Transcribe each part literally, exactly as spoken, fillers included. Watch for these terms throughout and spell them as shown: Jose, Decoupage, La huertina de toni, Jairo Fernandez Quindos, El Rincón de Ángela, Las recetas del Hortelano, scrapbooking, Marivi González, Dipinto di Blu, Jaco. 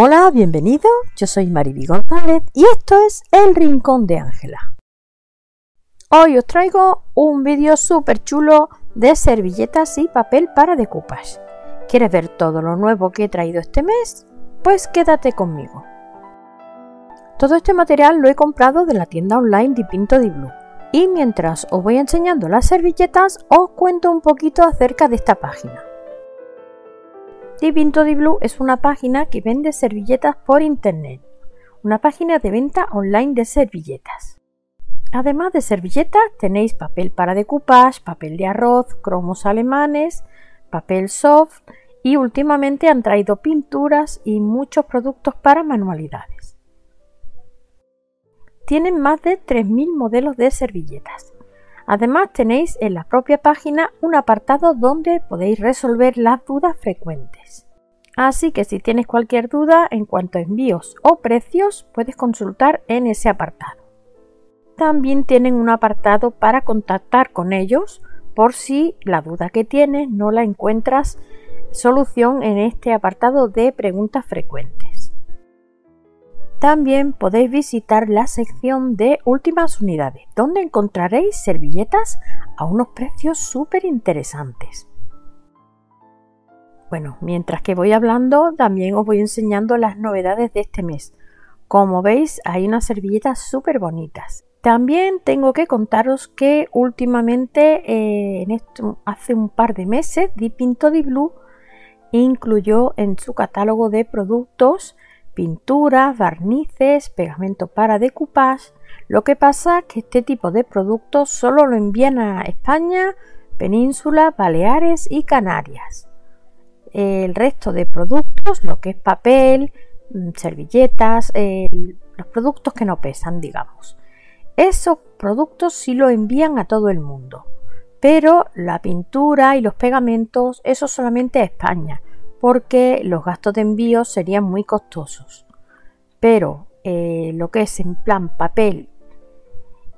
Hola, bienvenido, yo soy Marivi González y esto es El Rincón de Ángela. Hoy os traigo un vídeo súper chulo de servilletas y papel para decoupage. ¿Quieres ver todo lo nuevo que he traído este mes? Pues quédate conmigo. Todo este material lo he comprado de la tienda online Dipinto di Blu y mientras os voy enseñando las servilletas os cuento un poquito acerca de esta página. Dipinto di Blu es una página que vende servilletas por internet, una página de venta online de servilletas. Además de servilletas tenéis papel para decoupage, papel de arroz, cromos alemanes, papel soft y últimamente han traído pinturas y muchos productos para manualidades. Tienen más de tres mil modelos de servilletas. Además tenéis en la propia página un apartado donde podéis resolver las dudas frecuentes. Así que si tienes cualquier duda en cuanto a envíos o precios, puedes consultar en ese apartado. También tienen un apartado para contactar con ellos por si la duda que tienes no la encuentras solución en este apartado de preguntas frecuentes. También podéis visitar la sección de últimas unidades, donde encontraréis servilletas a unos precios súper interesantes. Bueno, mientras que voy hablando, también os voy enseñando las novedades de este mes. Como veis, hay unas servilletas súper bonitas. También tengo que contaros que últimamente, eh, en esto, hace un par de meses, Dipinto di Blu incluyó en su catálogo de productos pinturas, barnices, pegamento para decoupage. Lo que pasa es que este tipo de productos solo lo envían a España, Península, Baleares y Canarias. El resto de productos, lo que es papel, servilletas, eh, los productos que no pesan, digamos. Esos productos sí lo envían a todo el mundo, pero la pintura y los pegamentos, eso solamente a España, porque los gastos de envío serían muy costosos. Pero eh, lo que es en plan papel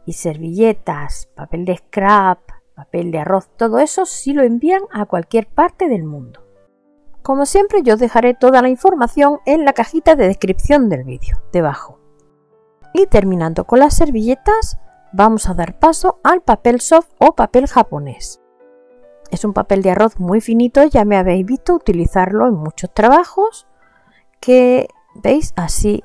y servilletas, papel de scrap, papel de arroz, todo eso sí lo envían a cualquier parte del mundo. Como siempre, yo os dejaré toda la información en la cajita de descripción del vídeo, debajo. Y terminando con las servilletas, vamos a dar paso al papel soft o papel japonés. Es un papel de arroz muy finito, ya me habéis visto utilizarlo en muchos trabajos, que veis así,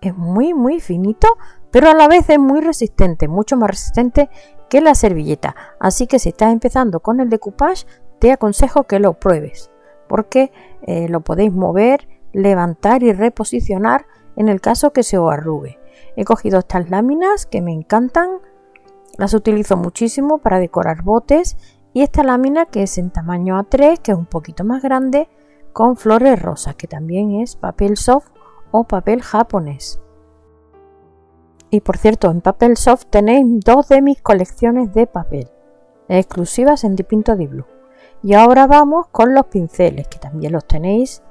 es muy muy finito, pero a la vez es muy resistente, mucho más resistente que la servilleta. Así que si estás empezando con el decoupage, te aconsejo que lo pruebes, porque eh, lo podéis mover, levantar y reposicionar en el caso que se os arrugue. He cogido estas láminas que me encantan, las utilizo muchísimo para decorar botes. Y esta lámina que es en tamaño A tres, que es un poquito más grande, con flores rosas, que también es papel soft o papel japonés. Y por cierto, en papel soft tenéis dos de mis colecciones de papel, exclusivas en Dipinto di Blu. Y ahora vamos con los pinceles, que también los tenéis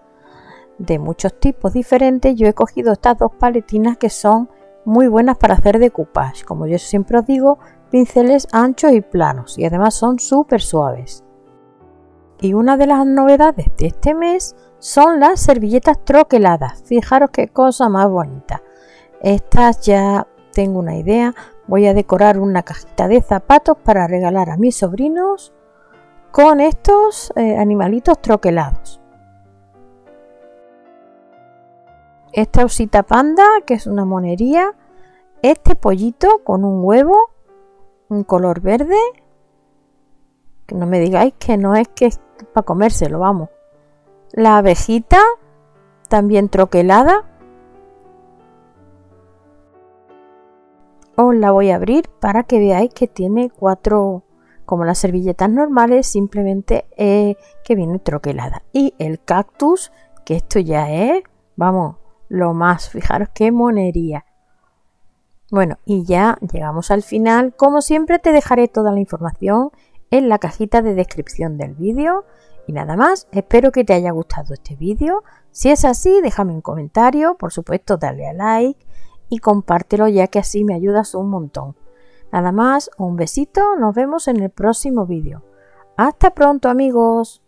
de muchos tipos diferentes. Yo he cogido estas dos paletinas que son muy buenas para hacer decoupage, como yo siempre os digo, pinceles anchos y planos, y además son súper suaves. Y una de las novedades de este mes son las servilletas troqueladas. Fijaros qué cosa más bonita. Estas ya tengo una idea, voy a decorar una cajita de zapatos para regalar a mis sobrinos con estos eh, animalitos troquelados. Esta osita panda, que es una monería, este pollito con un huevo, un color verde, que no me digáis que no es que es para comérselo, vamos. La abejita, también troquelada. Os la voy a abrir para que veáis que tiene cuatro, como las servilletas normales, simplemente eh, que viene troquelada. Y el cactus, que esto ya es, vamos, lo más, fijaros qué monería. Bueno, y ya llegamos al final. Como siempre, te dejaré toda la información en la cajita de descripción del vídeo. Y nada más, espero que te haya gustado este vídeo. Si es así, déjame un comentario, por supuesto dale a like y compártelo, ya que así me ayudas un montón. Nada más, un besito, nos vemos en el próximo vídeo. Hasta pronto, amigos.